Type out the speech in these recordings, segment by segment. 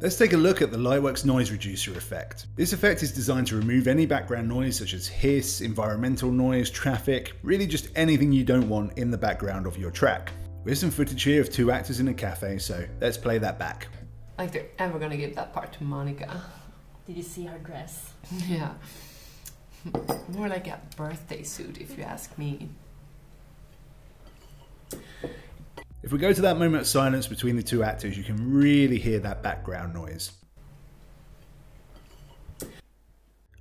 Let's take a look at the Lightworks noise reducer effect. This effect is designed to remove any background noise such as hiss, environmental noise, traffic, really just anything you don't want in the background of your track. We have some footage here of two actors in a cafe, so let's play that back. Like they're ever gonna give that part to Monica. Did you see her dress? Yeah. More like a birthday suit if you ask me. If we go to that moment of silence between the two actors, you can really hear that background noise.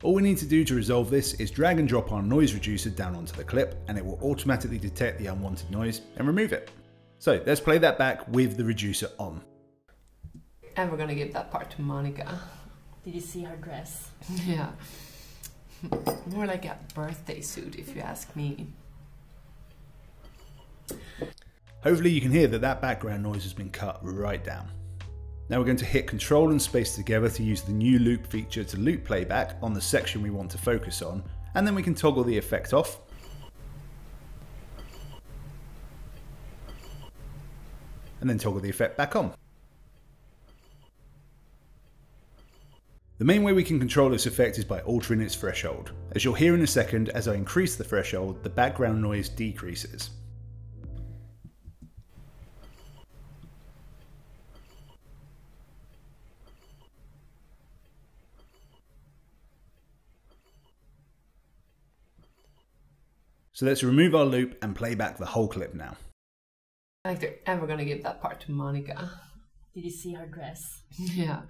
All we need to do to resolve this is drag and drop our noise reducer down onto the clip, and it will automatically detect the unwanted noise and remove it. So let's play that back with the reducer on. And we're gonna give that part to Monica. Did you see her dress? Yeah. More like a birthday suit if you ask me. Hopefully you can hear that that background noise has been cut right down. Now we're going to hit Control and Space together to use the new loop feature to loop playback on the section we want to focus on, and then we can toggle the effect off. And then toggle the effect back on. The main way we can control this effect is by altering its threshold. As you'll hear in a second, as I increase the threshold, the background noise decreases. So let's remove our loop and play back the whole clip now. Like they're ever gonna give that part to Monica. Did you see her dress? Yeah.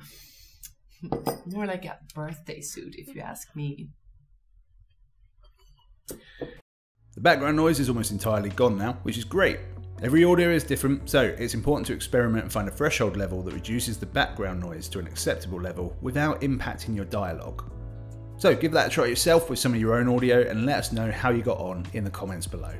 More like a birthday suit if you ask me. The background noise is almost entirely gone now, which is great. Every audio is different, so it's important to experiment and find a threshold level that reduces the background noise to an acceptable level without impacting your dialogue. So give that a try yourself with some of your own audio and let us know how you got on in the comments below.